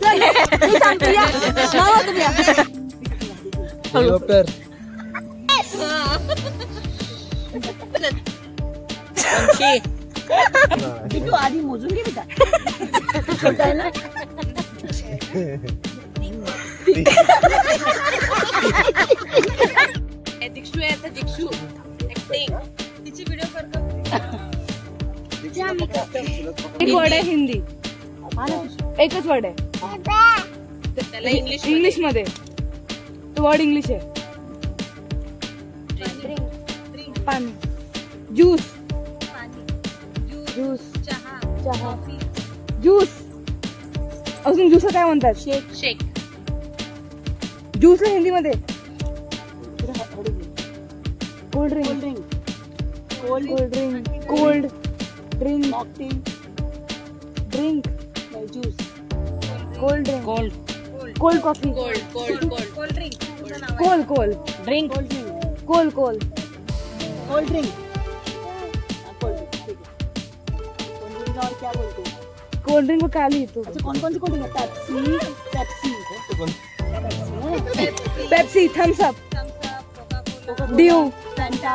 तो आधी मोजून घे बेटा होता ना दिक्षू है दिक्षू एक्टिंग तिची व्हिडिओ करतो एक वर्ड आहे हिंदी एकच वर्ड आहे इंग्लिश इंग्लिश मध्ये तो वर्ड इंग्लिश आहे पाणी ज्यूस ज्यूस चहा चहा ज्यूस अजून ज्यूस काय म्हणतात शेक शेक ज्यूसला हिंदी मध्ये cold drink cold drink cold drink mocktail drink by juice cold drink cold cold coffee cold cold cold cold drink cold cold drink cold cold cold drink और क्या बोलते हैं cold drink में काली तो अच्छा कौन कौन सी cold drink Pepsi Pepsi Pepsi Thums Up Dew Fanta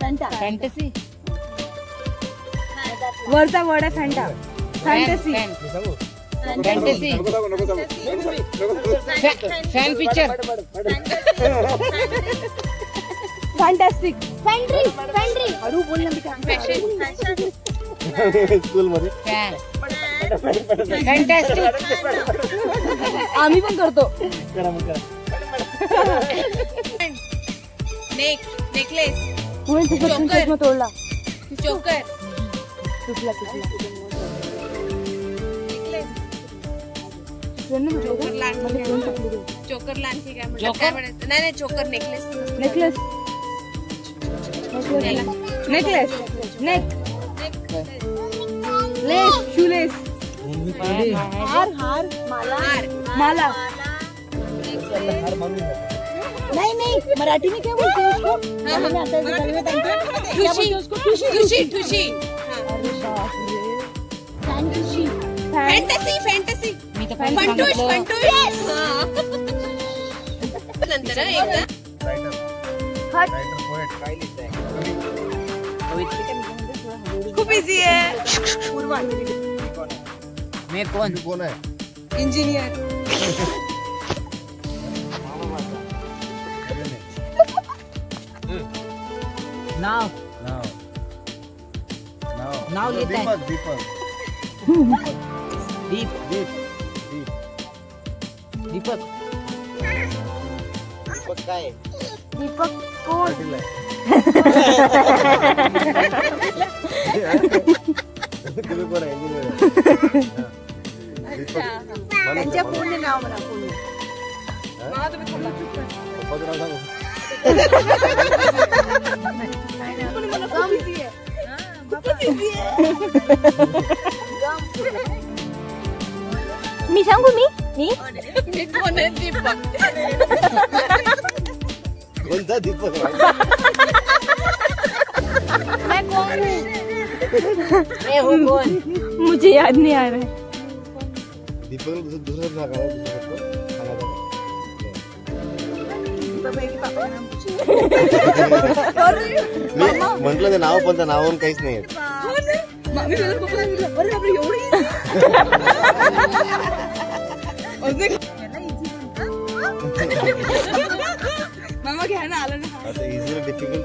Fanta fantasy वरचा वर्ड आहे फॅंटा फॅंटेसी फॅंटेसी फॅन पिक्चर फॅंटास्टिक फॅन्ट्री फॅन्ट्री अरू बोल ना फॅशन स्कूल मध्ये फॅन्टास्टिक आम्ही पण करतो करा मग नेक नेकलेस कोण चष्मा तोडला चोकर तुटला नेकलेस चोकर लांबी चोकर लांबी काय म्हणजे काय म्हणायचं नाही नाही चोकर नेकलेस नेकलेस नेकलेस नेक लेस शूलेस हार हार माला माला नहीं नहीं मराठी में क्या बोलते हैं उसको मराठी में टुशी टुशी टुशी फैंटेसी फैंटेसी फैंटेसी मी तो फंटूश फंटूश नंतर एकदा हट पोएट काय लिहित आहे खूब इजी है मैं कौन कौन है इंजीनियर नाव नाव नाव नाव लेता है दीपक दीपक का है दीपक कौन मी सांगू मी कोण आहे दीपक कोणता दीपक मैं कौन हूँ मैं हूँ कौन मुझे याद नहीं आ रहा है दीपक दूसरा भाग आया म्हटलं ते नाव पण त्या नावावरून काहीच नाही घ्या ना आलं ना आता इझी डिफिकल्ट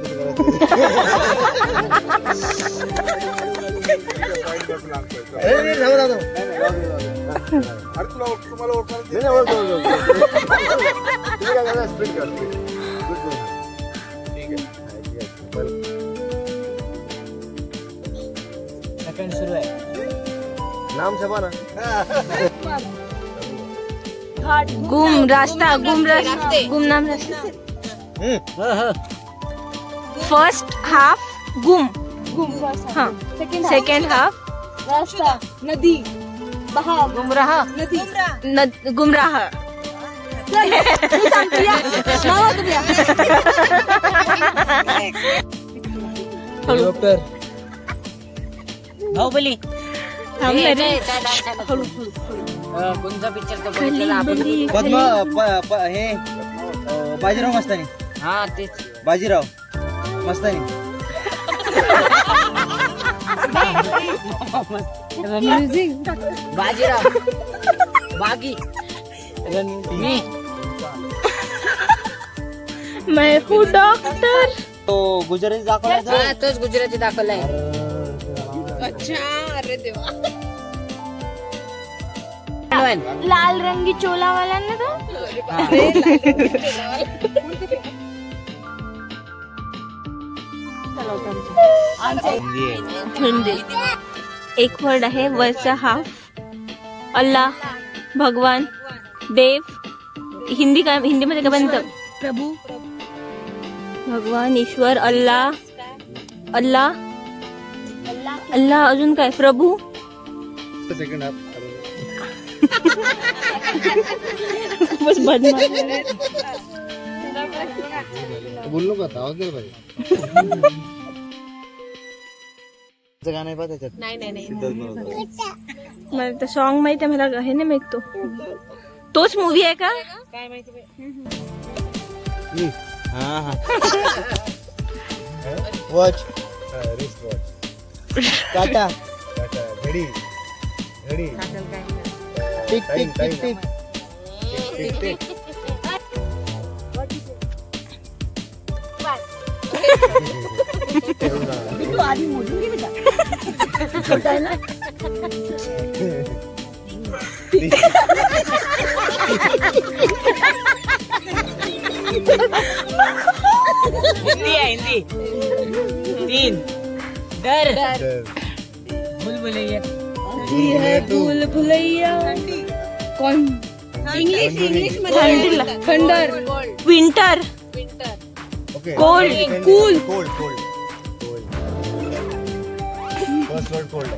सुरू आहे नाम छापा ना घाट गुम रास्ता गुमनाम रास्ता फर्स्ट हाफ गुम गुम हाँ सेकंड हाफ रास्ता नदी बहा गुमराह नदी गुमराह हेलीकॉप्टर बाहुबली हम मेरे कोणता पिक्चर तो बघितला आपण पद्म हे बाजीराव मस्तानी हां तेच बाजीराव मस्तानी म्युझिक बाजीराव बागी मी मैं हूँ डॉक्टर तो गुजराती दाखवला आहे तो गुजराती दाखवला आहे अच्छा अरे देवा लाल रंगी चोला वाला ना तो अरे हिंदी एक वर्ड आहे वरचा हाफ अल्लाह भगवान देव हिंदी का हिंदी मध्ये काय बनतं प्रभू भगवान ईश्वर अल्लाह अल्लाह अल्लाह अजून काय प्रभू बस बोलू बताओ गाना पता नहीं मैं तो सॉन्ग माहित है मेरा है ना मैं तोच मूवी है का हाँ हाँ वॉच रिस्ट वॉच काटा काटा घड़ी घड़ी टिक टिक टिक टिक टिक टिक तो आदमी मोजूंगी बेटा छोटा है ना हिंदी है हिंदी तीन डर भूल भुलैया भूल भुलैया कौन इंग्लिश इंग्लिश में thunder winter winter cold cool cold cold first word cold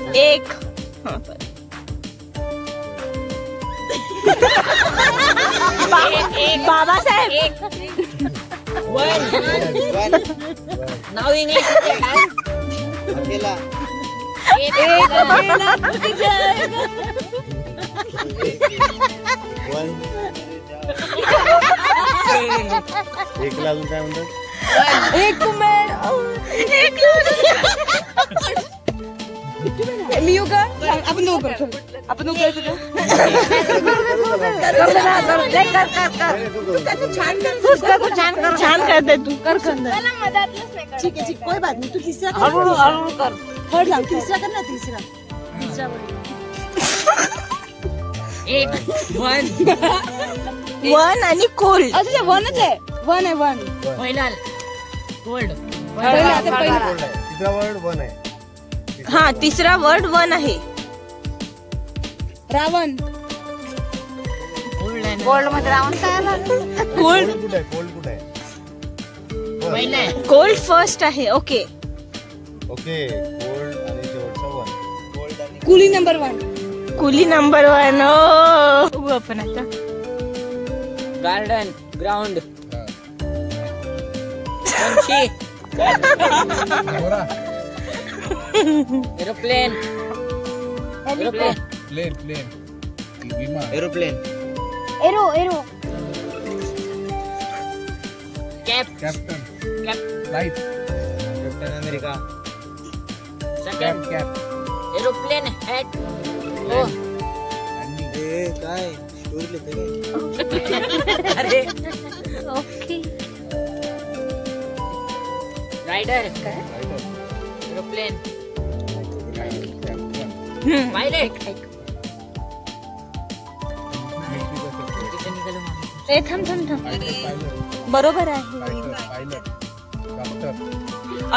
है एक बाबा साहेब वन नाउ इंग्लिश अकेला एक अकेला वन एक लागून काय म्हणतात एक तुम्हें एक मी योगा आपण नो करतो आपण नो करायचं कर छान करते तू कर ठीक है कोई बात नहीं तू तीसरा कर थर्ड लाव तीसरा करना तीसरा तीसरा एक वन वन आणि कोल्ड अच्छा वनच आहे वन आहे वन पहिला कोल्ड तिसरा वर्ड वन आहे हाँ तीसरा वर्ड वन है रावण गोल्ड मत रावण गोल्ड गोल्ड फर्स्ट है okay okay gold coolie number one ओ अपन आता garden ground aeroplane aeroplane plane plane विमान aeroplane aero aero captain life captain America second cap aeroplane head ओ ए काय स्टोरी लेते अरे ओके राइडर काय एरोप्लेन बरोबर आहे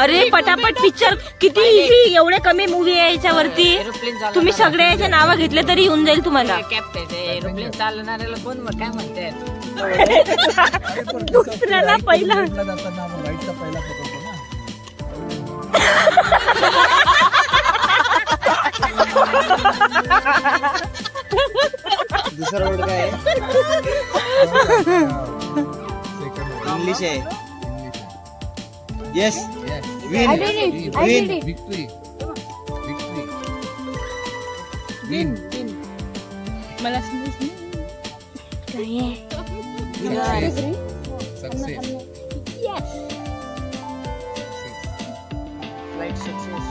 अरे पटापट पिक्चर किती इझी एवढे कमी मूवी आहे याच्यावरती तुम्ही सगळे याचे नाव घेतले तरी येऊन जाईल तुम्हाला कॅप्टन एरोप्लेन चालवणाऱ्याला कोण काय म्हणतात दुसऱ्याला पहिला दूसरा वर्ड का है इंग्लिश है yes win win victory win मला समजलं काय आहे सक्सेस यस लाइक सक्सेस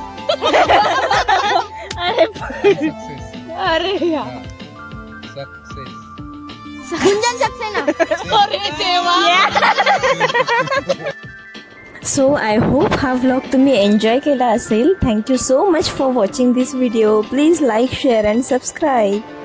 अरे सक्सेस अरे यार सक्सेस गुंजन सक्सेस ना अरे देवा So I hope हा vlog तुम्ही enjoy केला असेल. Thank you so much for watching this video. Please like, share and subscribe.